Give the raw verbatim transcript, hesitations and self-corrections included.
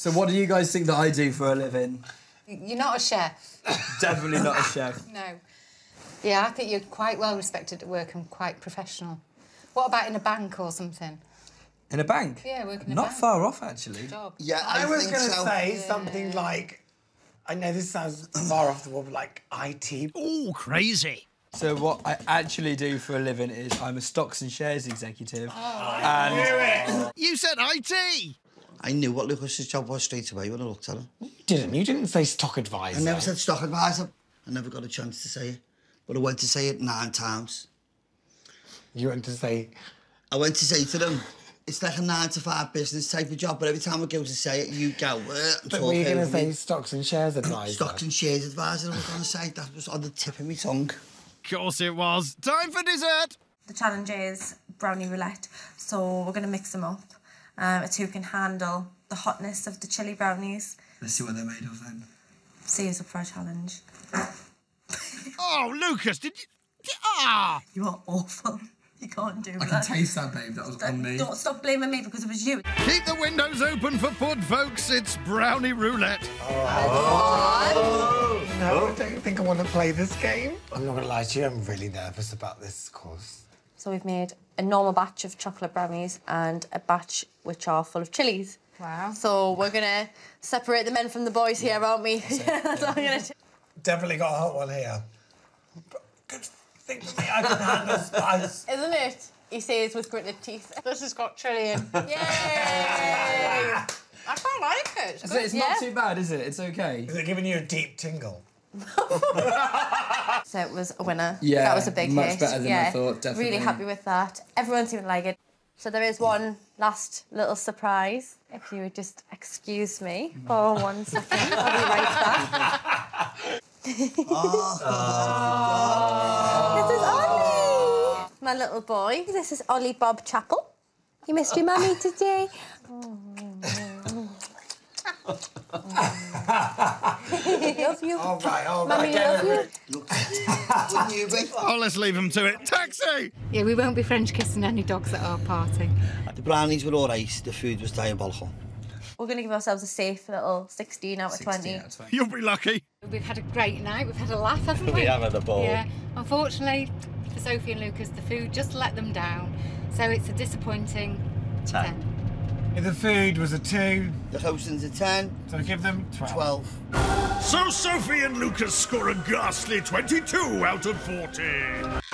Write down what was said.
So what do you guys think that I do for a living? You're not a chef. Definitely not a chef. No. Yeah, I think you're quite well respected at work and quite professional. What about in a bank or something? In a bank? Yeah, working in a bank. Not far off, actually. Job. Yeah, I, I was going to so. say yeah. something like... I know this sounds far off the wall, but like I T. Ooh, crazy. So what I actually do for a living is I'm a stocks and shares executive. Oh, and... I knew it! You said I T! I knew what Lucas's job was straight away when I looked at him. You didn't. You didn't say stock advisor. I never said stock advisor. I never got a chance to say it. But I went to say it nine times. You went to say... I went to say to them, it's like a nine to five business type of job, but every time I go to say it, you go... But were you going to say stocks and shares advisor? Stocks and shares advisor, I was going to say. That was on the tip of my tongue. Of course it was. Time for dessert! The challenge is brownie roulette, so we're going to mix them up. Um, it's who can handle the hotness of the chilli brownies. Let's see what they're made of, then. See who's up for a challenge. Oh, Lucas, did you... Ah! You are awful. You can't do that. I can taste that, babe. That was that, on me. Don't stop blaming me because it was you. Keep the windows open for Pud, folks. It's brownie roulette. Oh. Oh. Oh. No, I don't think I want to play this game. I'm not going to lie to you. I'm really nervous about this course. So we've made a normal batch of chocolate brownies and a batch which are full of chillies. Wow. So we're going to separate the men from the boys here, yeah. aren't we? That's, That's what I'm going to do. Definitely got a hot one here. Good thing for me, I can handle spice. Isn't it? He says with gritted teeth. This has got chilli in. Yay! I quite like it. It's, so it's yeah. not too bad, is it? It's OK. Is it giving you a deep tingle? So it was a winner. Yeah, that was a big much hit. Better than yeah. I thought. Definitely. Really happy with that. Everyone seemed like it. So there is one last little surprise. If you would just excuse me for one second, I'll be right back. Oh. Oh. This is Ollie, my little boy. This is Ollie Bob Chappell. You missed your mummy today. Love you. All right, all right. Mummy, love you. Oh, let's leave them to it. Taxi! Yeah, we won't be French kissing any dogs at our party. The brownies were all right. The food was diabolical. We're going to give ourselves a safe little sixteen out of twenty. You'll be lucky. We've had a great night. We've had a laugh, haven't we? We have had a ball. Yeah. Unfortunately, for Sophie and Lucas, the food just let them down. So it's a disappointing ten. The food was a two. The hosting's a ten. So give them twelve. twelve. So Sophie and Lucas score a ghastly twenty-two out of forty.